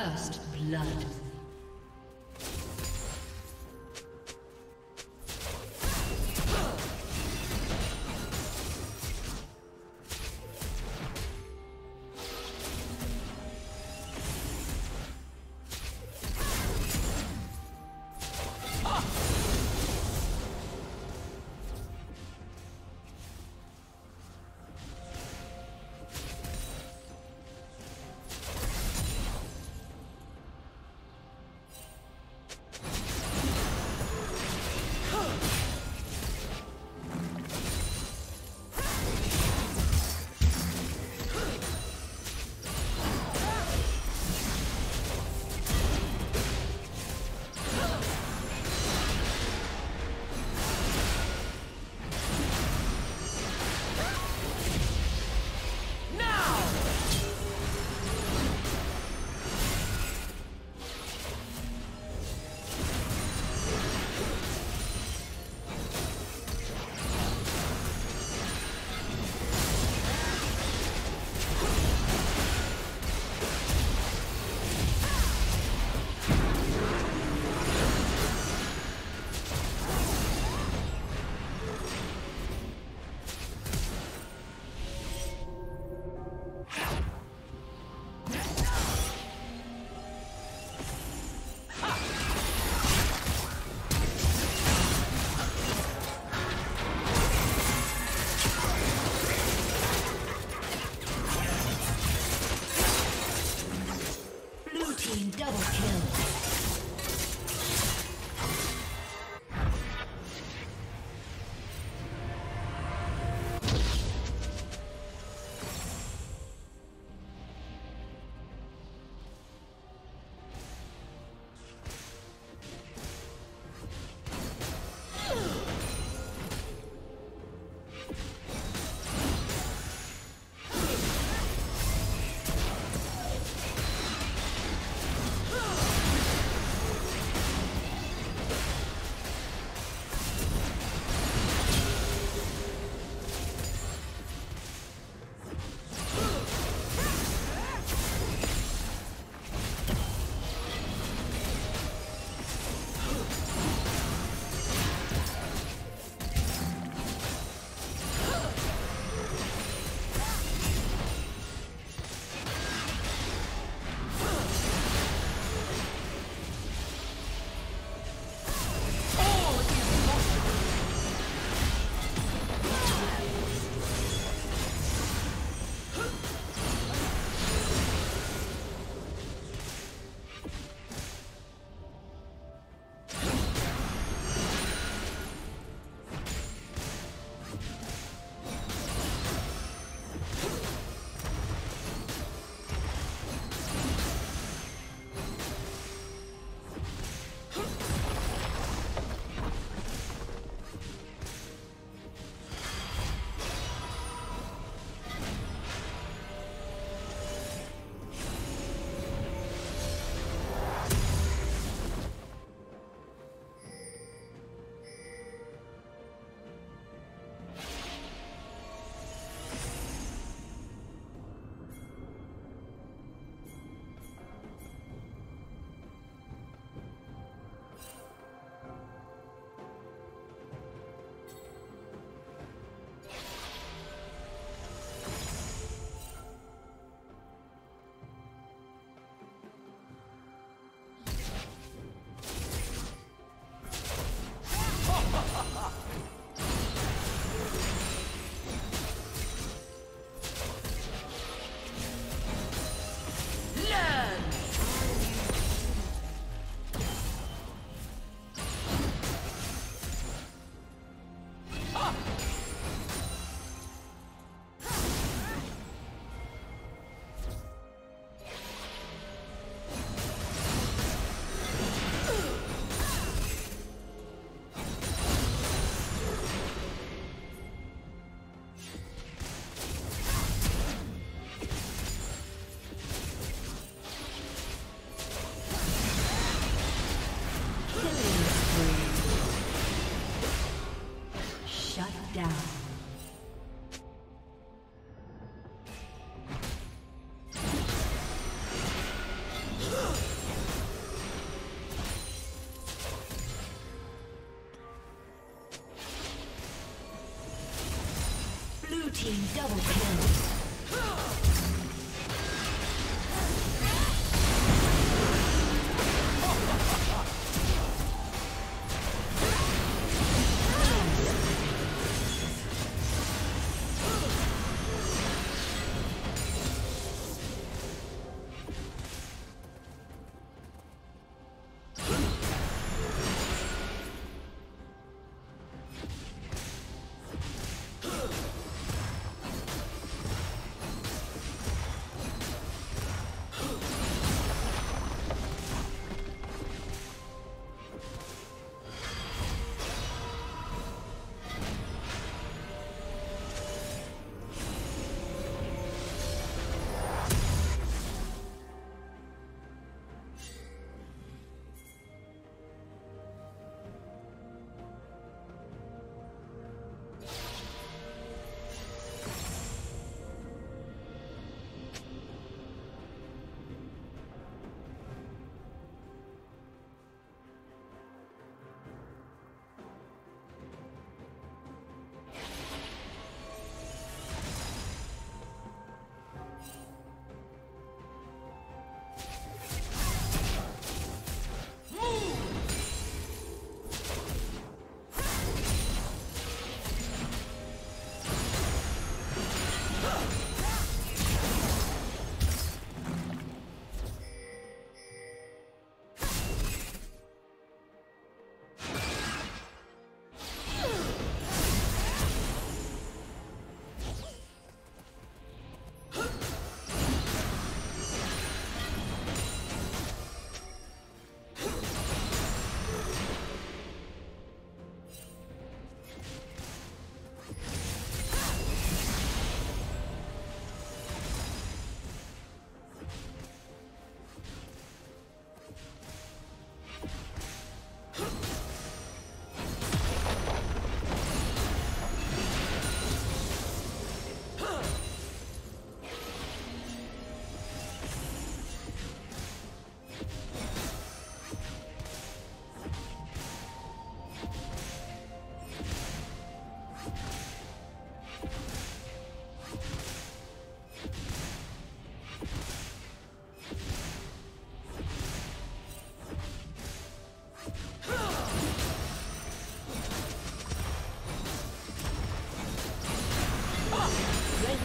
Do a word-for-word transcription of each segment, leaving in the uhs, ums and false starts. First blood. Double kill.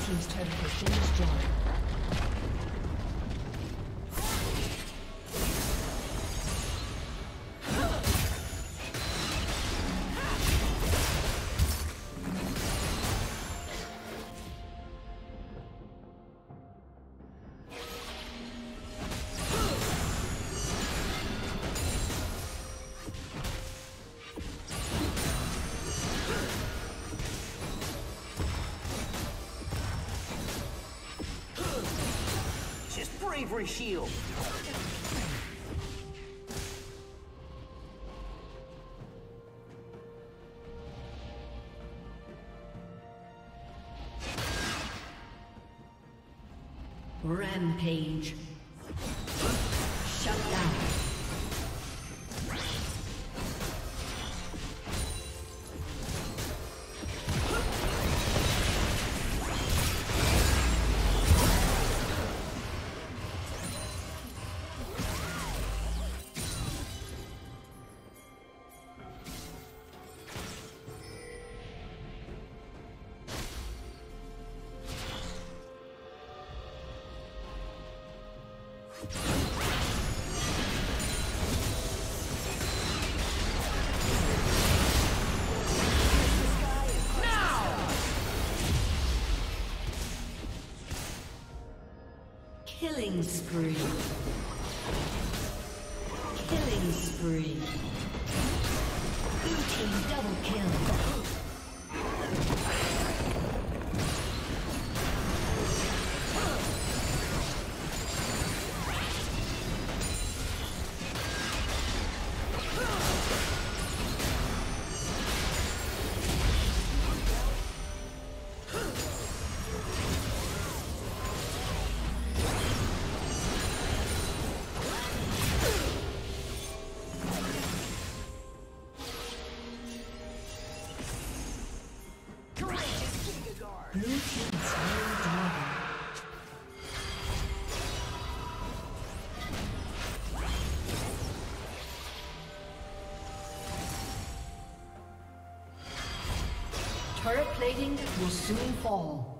Team's turn for finish job. Bravery shield. Rampage. Shut down. Killing spree. Killing spree. Blue team double kill. Great. Turret plating will soon fall.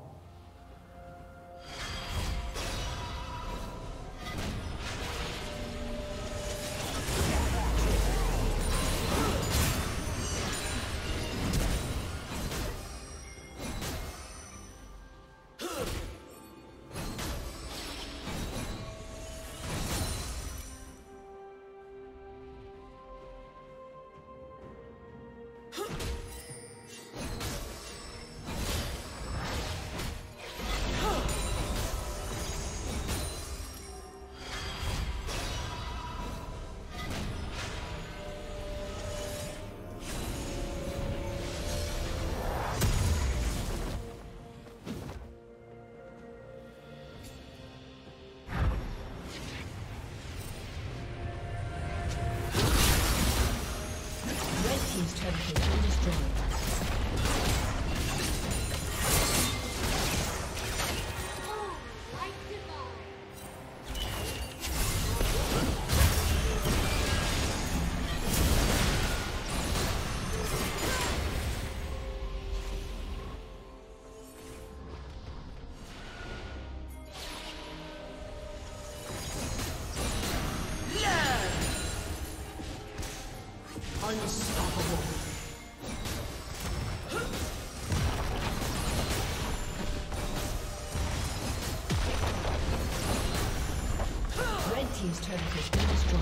His turret has been destroyed.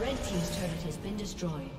Red team's turret has been destroyed.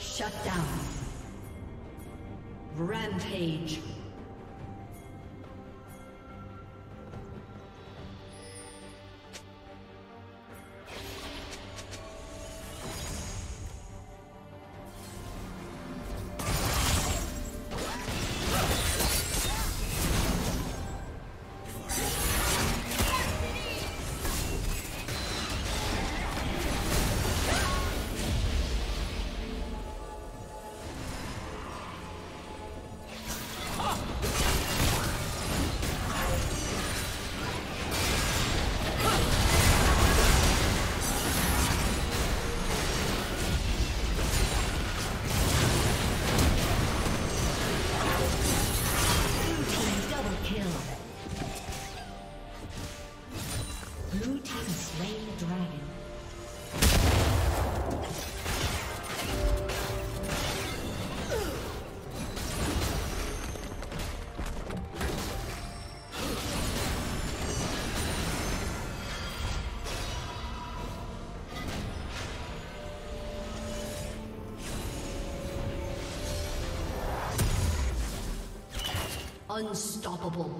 Shut down. Rampage. team has slain the dragon. Unstoppable.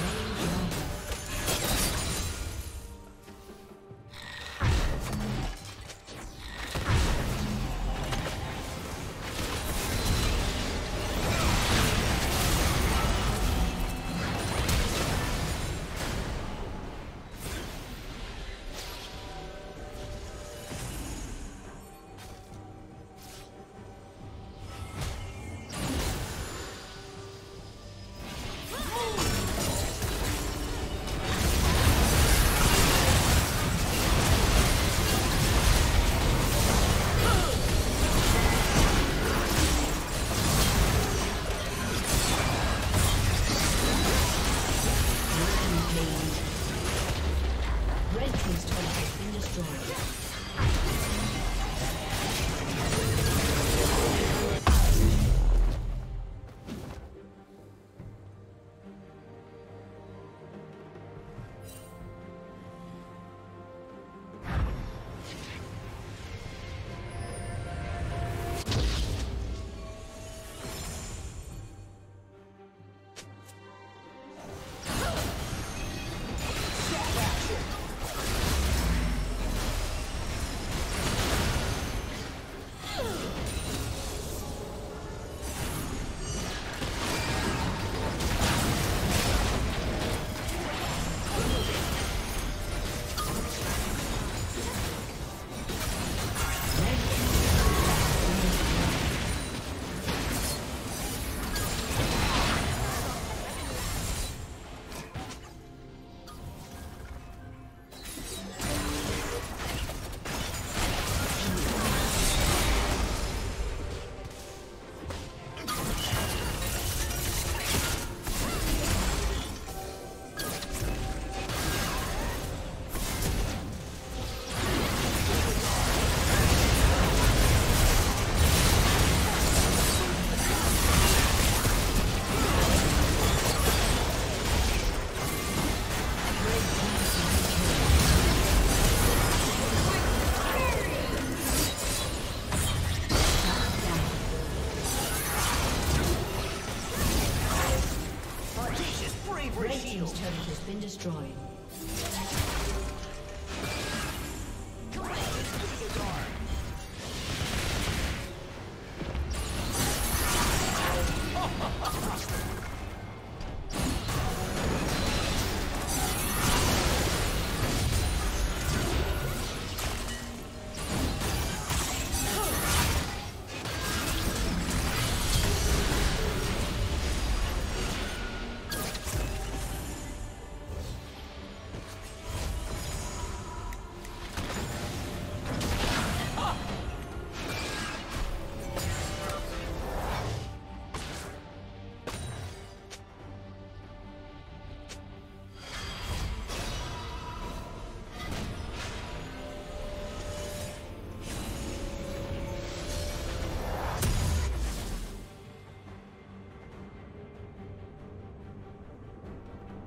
Destroyed.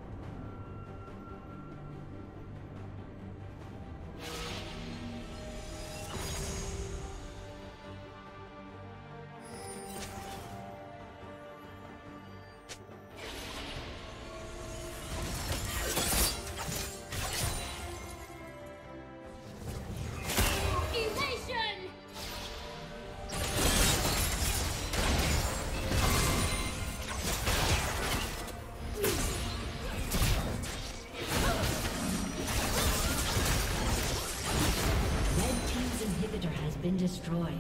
Been destroyed. All right.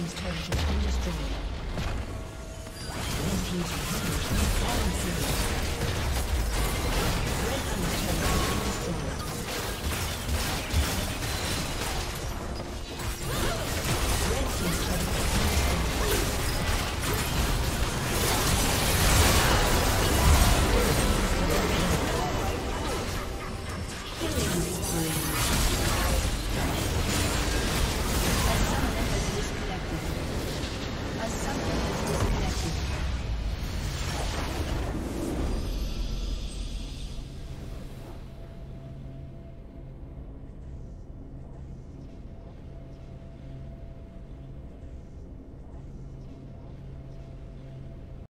team's turret has been destroyed. Red team's turret has been destroyed.